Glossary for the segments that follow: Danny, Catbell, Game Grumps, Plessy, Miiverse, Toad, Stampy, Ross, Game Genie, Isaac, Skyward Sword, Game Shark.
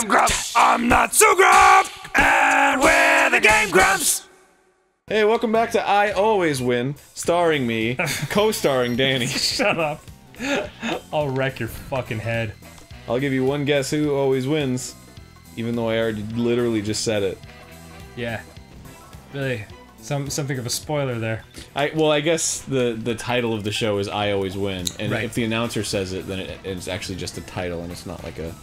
I'm Grump. I'm not so Grump. And we're the Game Grumps. Hey, welcome back to I Always Win, starring me, co-starring Danny. Shut up. I'll wreck your fucking head. I'll give you one guess who always wins, even though I already literally just said it. Yeah. Really, something of a spoiler there. Well, I guess the title of the show is I Always Win, and right. If the announcer says it, then it's actually just a title, and it's not like a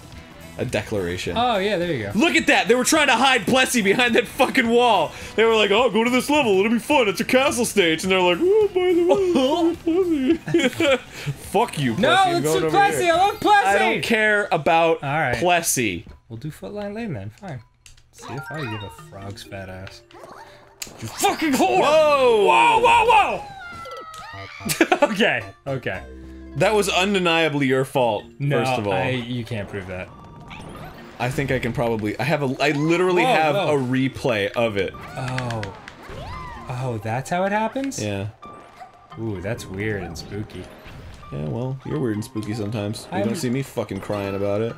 declaration. Oh, yeah, there you go. Look at that! They were trying to hide Plessy behind that fucking wall! They were like, oh, go to this level, it'll be fun, it's a castle stage! And they're like, oh, by the way, Plessy. Fuck you, Plessy. No, let's do Plessy! Here. I love Plessy! I don't care about Plessy. We'll do Footline Lane then, fine. Let's see if I give a frog's fat ass. You fucking whore! Whoa! Whoa, whoa, whoa! Okay, okay. That was undeniably your fault, first of all. You can't prove that. I think I can probably. I literally have a replay of it. Oh. Oh, that's how it happens? Yeah. Ooh, that's weird and spooky. Yeah, well, you're weird and spooky sometimes. You don't see me fucking crying about it.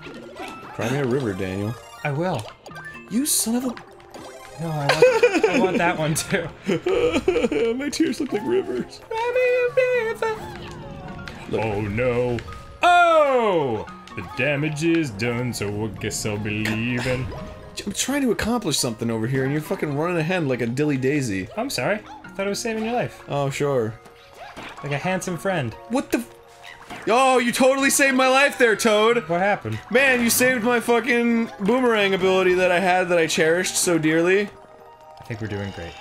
Cry me a river, Daniel. I will. You son of a. No, I want that one too. My tears look like rivers. Cry me a river. Look. Oh no. Oh! The damage is done, so I guess I'll be leaving. I'm trying to accomplish something over here, and you're fucking running ahead like a dilly daisy. I'm sorry. I thought I was saving your life. Oh, sure. Like a handsome friend. What the? Oh, you totally saved my life there, Toad! What happened? Man, you saved my fucking boomerang ability that I had that I cherished so dearly. I think we're doing great.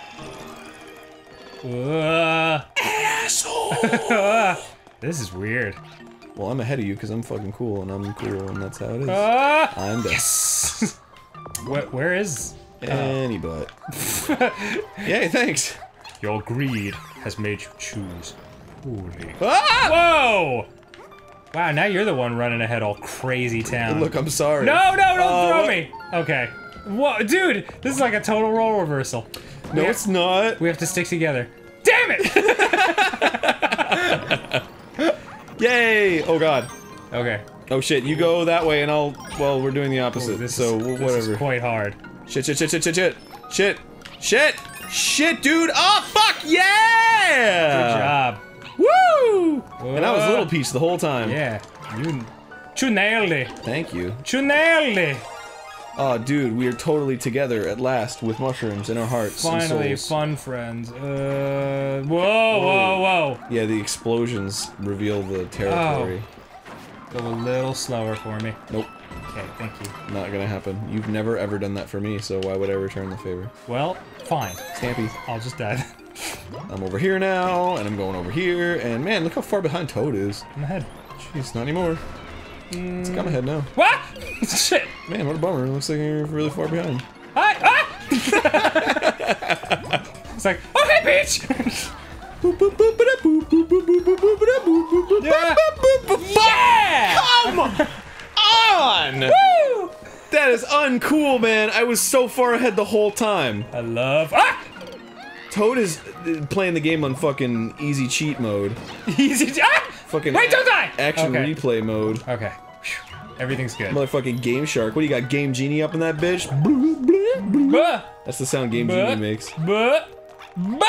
Asshole! This is weird. Well, I'm ahead of you because I'm fucking cool, and I'm cool, and that's how it is. I'm dead. Yes! Where is... Any butt. Yay, thanks! Your greed has made you choose. Holy... Ah! Whoa! Wow, now you're the one running ahead all crazy town. Look, I'm sorry. No, no, don't throw me! Okay. Whoa, dude! This is like a total role reversal. No, it's not. We have to stick together. Damn it! Yay! Oh god. Okay. Oh shit, you go that way and I'll- well, we're doing the opposite, whatever. This is quite hard. Shit, shit, shit, shit, shit, shit! Shit! Shit! Shit, dude! Oh, fuck! Yeah! Good job. Woo! And I was a little piece the whole time. Yeah. You nailed it. Thank you. You nailed it! Oh, dude, we are totally together at last with mushrooms in our hearts. Finally, and souls. Fun friends. Whoa, whoa, whoa! Yeah, the explosions reveal the territory. Oh. Go a little slower for me. Nope. Okay, thank you. Not gonna happen. You've never ever done that for me, so why would I return the favor? Well, fine. Stampy. I'll just die. I'm over here now, and I'm going over here, and man, look how far behind Toad is. I'm ahead. Jeez, not anymore. It's got my head now. What? Shit! Man, what a bummer. It looks like you're really far behind. It's like, okay, bitch! Yeah! Come on! Woo! That is uncool, man. I was so far ahead the whole time. I love. Ah! Toad is playing the game on fucking easy cheat mode. Easy cheat? Ah! Fucking wait, don't die! Action replay mode. Okay. Everything's good. Motherfucking Game Shark. What do you got, Game Genie up in that bitch? That's the sound Game Genie makes. Dang it.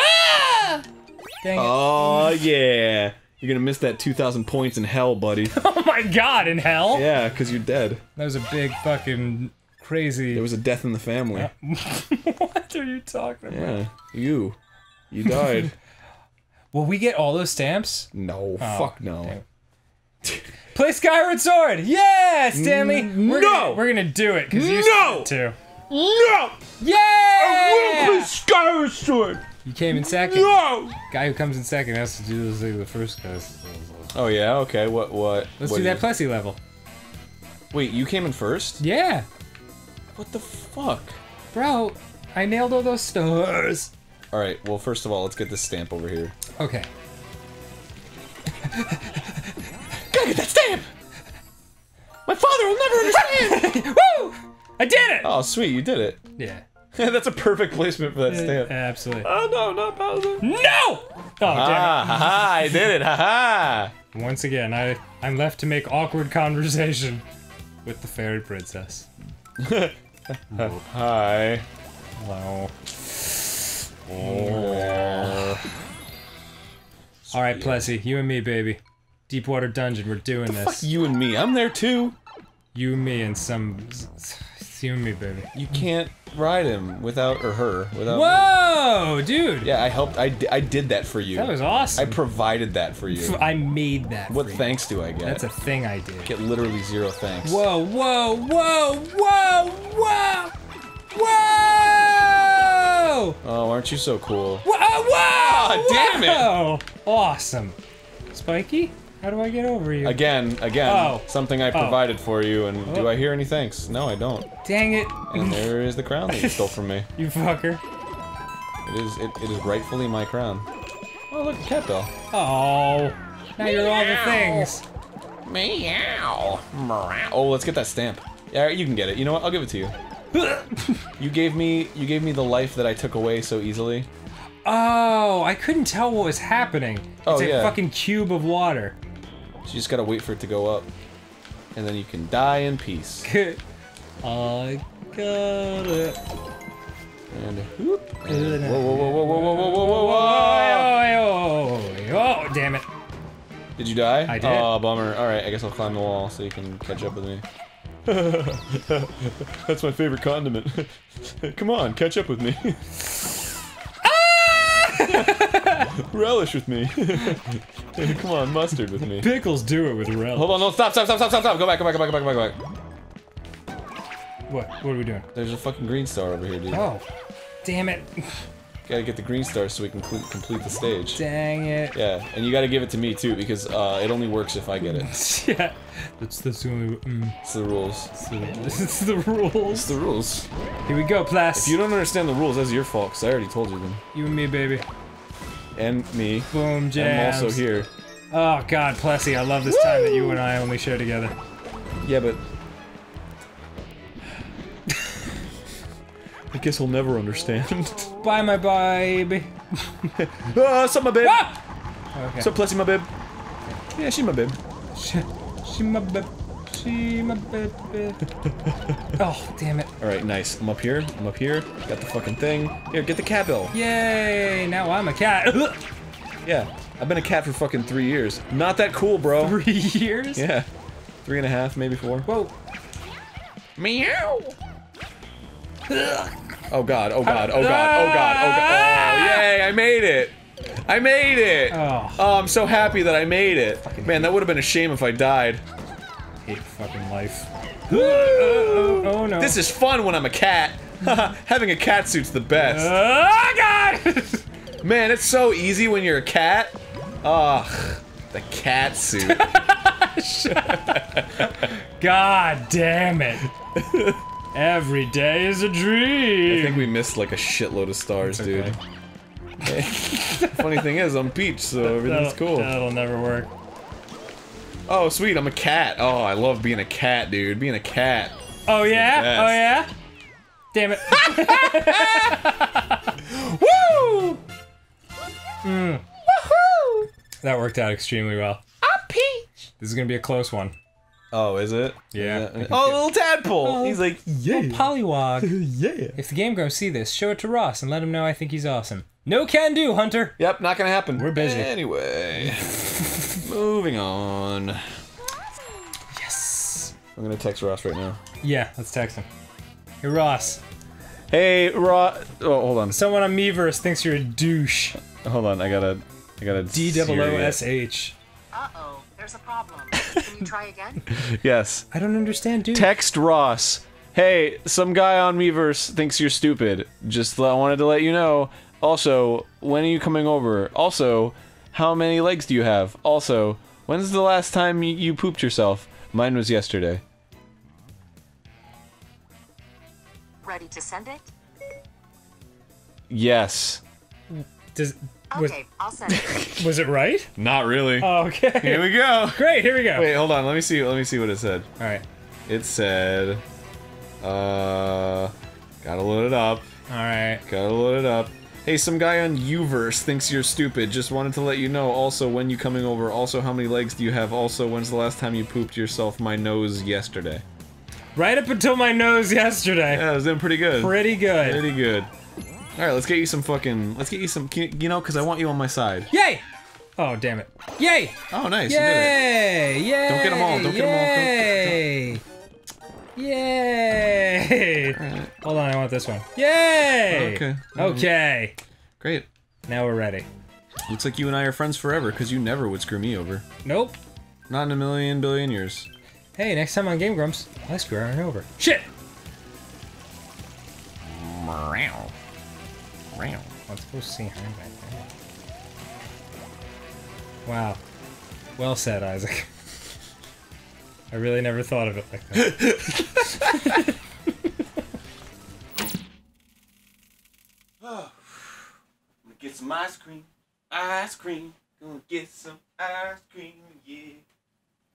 Oh, yeah. You're gonna miss that 2,000 points in hell, buddy. Oh my god, in hell? Yeah, because you're dead. That was a big fucking crazy... There was a death in the family. What are you talking about? Yeah, you died. Will we get all those stamps? No, fuck no. Play Skyward Sword! Yeah, Stanley! We're gonna do it, because you said it too. No! Yeah! I will play Skyward Sword! You came in second. No! Guy who comes in second has to do this thing the first guy. Oh yeah, okay, what? Let's do that Plessy level. Wait, you came in first? Yeah! What the fuck? Bro, I nailed all those stars! Alright, well, first of all, let's get this stamp over here. Okay. Gotta get that stamp! My father will never understand! Woo! I did it! Oh, sweet, you did it. Yeah. That's a perfect placement for that stamp. Absolutely. Oh, no, not Bowser. No! Oh, damn it. Ha-ha, I did it, ha-ha! Once again, I'm left to make awkward conversation with the fairy princess. Hi. Hello. Oh. Alright, Plessy, you and me, baby. Deepwater Dungeon, we're doing this. Fuck you and me, I'm there too! You and me and some... It's you and me, baby. You can't ride him without, or her, without Whoa, me. Dude! Yeah, I helped, I did that for you. That was awesome. I provided that for you. I made that What for thanks you. Do I get? That's a thing I did. Get literally zero thanks. Whoa, whoa, whoa, whoa, whoa! Whoa! Oh, aren't you so cool? Whoa, whoa! Oh, damn it! Awesome. Spiky? How do I get over you? Again, oh. Something I provided for you, and do I hear any thanks? No, I don't. Dang it! And there is the crown that you stole from me. You fucker. It is rightfully my crown. Oh, look, cat bell. Oh, now meow. You're all the things. Meow. Oh, let's get that stamp. Yeah, you can get it. You know what? I'll give it to you. You gave me the life that I took away so easily. Oh, I couldn't tell what was happening. It's a fucking cube of water. So you just gotta wait for it to go up. And then you can die in peace. I got it. And whoop. And whoa, whoa, whoa, whoa, whoa, whoa, whoa, whoa, whoa, whoa, damn it. Did you die? I did. Oh, bummer. Alright, I guess I'll climb the wall so you can catch up with me. That's my favorite condiment. Come on, catch up with me. Relish with me. Come on, mustard with me. Pickles do it with relish. Hold on, no, stop. Go back. What are we doing? There's a fucking green star over here, dude. Oh, damn it. Gotta get the green star so we can complete the stage. Dang it. Yeah, and you gotta give it to me too, because it only works if I get it. Yeah. That's the only... It's the rules. It's the rules. It's the rules. Here we go, Pless. If you don't understand the rules, that's your fault, because I already told you them. You and me, baby. And me. Boom, jams. I'm also here. Oh god, Plessy, I love this Woo! Time that you and I only share together. Yeah, but... I guess he'll never understand. Bye, my baby. Sup, my babe. Ah! Okay. So Plessy, my babe. Yeah, she my babe. She my babe. She my babe. Oh, damn it. Alright, nice. I'm up here. Got the fucking thing. Here, get the cat bell. Yay, now I'm a cat. Yeah, I've been a cat for fucking 3 years. Not that cool, bro. 3 years? Yeah. 3 and a half, maybe 4. Whoa. Meow. Oh god, oh god. Oh, yay, I made it! Oh, I'm so happy that I made it. Man, that would have been a shame if I died. Hate fucking life. Oh no. This is fun when I'm a cat. Having a cat suit's the best. Oh god! Man, it's so easy when you're a cat. Ugh, the cat suit. God damn it. Every day is a dream! I think we missed like a shitload of stars, dude. Okay. Funny thing is, I'm Peach, so everything's cool. That'll never work. Oh, sweet, I'm a cat. Oh, I love being a cat, dude. Being a cat. Oh, yeah? Oh, yeah? Damn it. Woo! Mm. Woohoo! That worked out extremely well. I'm Peach! This is gonna be a close one. Oh, is it? Yeah. Okay. Oh, little tadpole! He's like, yeah! Pollywog! Yeah! If the Game Grumps see this, show it to Ross and let him know I think he's awesome. No can do, Hunter! Yep, not gonna happen. We're busy. Anyway... Moving on... Yes! I'm gonna text Ross right now. Yeah, let's text him. Hey, Ross. Hey, Ross... Oh, hold on. Someone on Miiverse thinks you're a douche. Hold on, I gotta... D-O-O-S-H. Uh-oh, there's a problem. Can you try again? Yes. I don't understand, dude. Text Ross. Hey, some guy on Miiverse thinks you're stupid. Just I wanted to let you know. Also, when are you coming over? Also, how many legs do you have? Also, when's the last time you pooped yourself? Mine was yesterday. Ready to send it? Yes. Okay, I'll send it. Was it right? Not really. Oh, okay. Here we go. Great, here we go. Wait, hold on, let me see what it said. Alright. It said... Gotta load it up. Alright. Gotta load it up. Hey, some guy on Uverse thinks you're stupid. Just wanted to let you know. Also, when you coming over? Also, how many legs do you have? Also, when's the last time you pooped yourself? My nose yesterday. Right up until my nose yesterday. Yeah, it was doing pretty good. Pretty good. Pretty good. Alright, let's get you some fucking... Let's get you some... You know, because I want you on my side. Yay! Oh, damn it. Yay! Oh, nice. Yay! You did it. Yay! Don't get them all. Don't get them all. Don't... Yay! Right. Hold on, I want this one. Yay! Okay. Okay. Great. Now we're ready. Looks like you and I are friends forever, because you never would screw me over. Nope. Not in a million billion years. Hey, next time on Game Grumps, I screw her over. Shit! Meow. Meow. Let's go see her back there. Wow. Well said, Isaac. I really never thought of it like that. Oh, I'm gonna get some ice cream. Ice cream. Gonna get some ice cream, yeah.